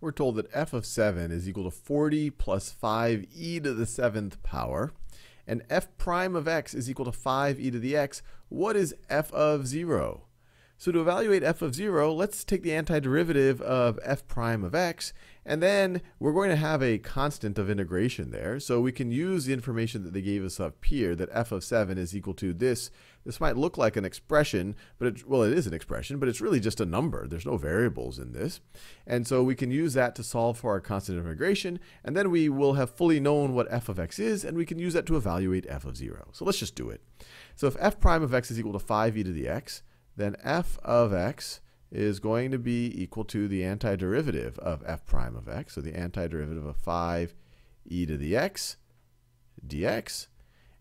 we're told that f of 7 is equal to 40 plus 5e to the 7th power. And f prime of x is equal to 5e to the x. What is f of 0? So to evaluate f of 0, let's take the antiderivative of f prime of x, and then we're going to have a constant of integration there. So we can use the information that they gave us up here, that f of 7 is equal to this. This might look like an expression, but it is an expression, but it's really just a number. There's no variables in this. And so we can use that to solve for our constant of integration, and then we will have fully known what f of x is, and we can use that to evaluate f of 0. So let's just do it. So if f prime of x is equal to 5e to the x, then f of x is going to be equal to the antiderivative of f prime of x, so the antiderivative of 5e to the x dx.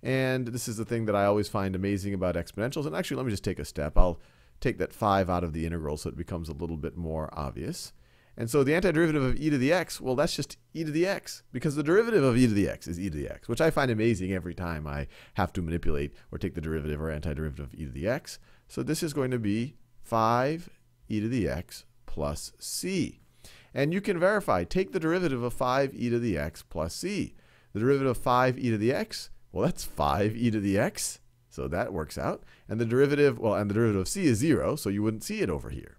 And this is the thing that I always find amazing about exponentials. And actually, let me just take a step. I'll take that 5 out of the integral so it becomes a little bit more obvious. And so the antiderivative of e to the x, well, that's just e to the x, because the derivative of e to the x is e to the x, which I find amazing every time I have to manipulate or take the derivative or antiderivative of e to the x. So this is going to be 5e to the x plus c. And you can verify, take the derivative of 5e to the x plus c. The derivative of 5e to the x, well, that's 5e to the x, so that works out. And the derivative, well, and the derivative of c is 0, so you wouldn't see it over here.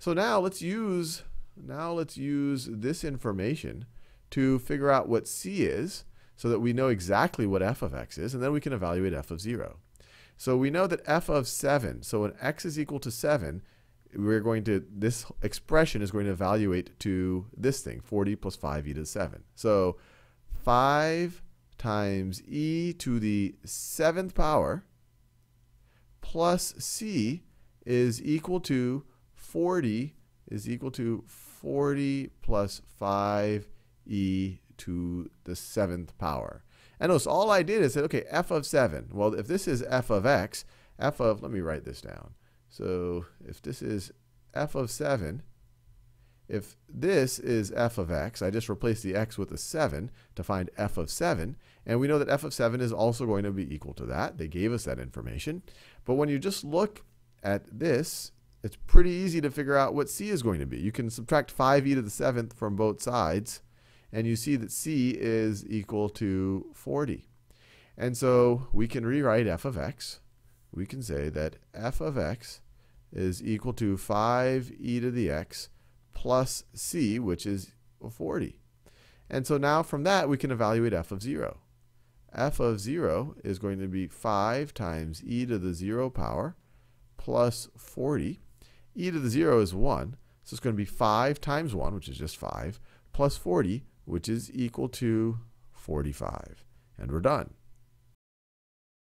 So now let's use this information to figure out what c is so that we know exactly what f of x is, and then we can evaluate f of 0. So we know that f of 7, so when x is equal to 7, this expression is going to evaluate to this thing, 40 plus 5e to the 7. So 5 times e to the 7th power plus c is equal to 40 plus 5e to the 7th power. And notice all I did is said, okay, f of 7. Well, if this is f of x, let me write this down. So if this is f of 7, if this is f of x, I just replace the x with a 7 to find f of 7. And we know that f of 7 is also going to be equal to that. They gave us that information. But when you just look at this, it's pretty easy to figure out what c is going to be. You can subtract 5e to the 7th from both sides, and you see that c is equal to 40. And so we can rewrite f of x. We can say that f of x is equal to 5e to the x plus c, which is 40. And so now from that, we can evaluate f of 0. F of 0 is going to be 5 times e to the 0 power plus 40. E to the 0 is 1, so it's going to be 5 times 1, which is just 5, plus 40, which is equal to 45. And we're done.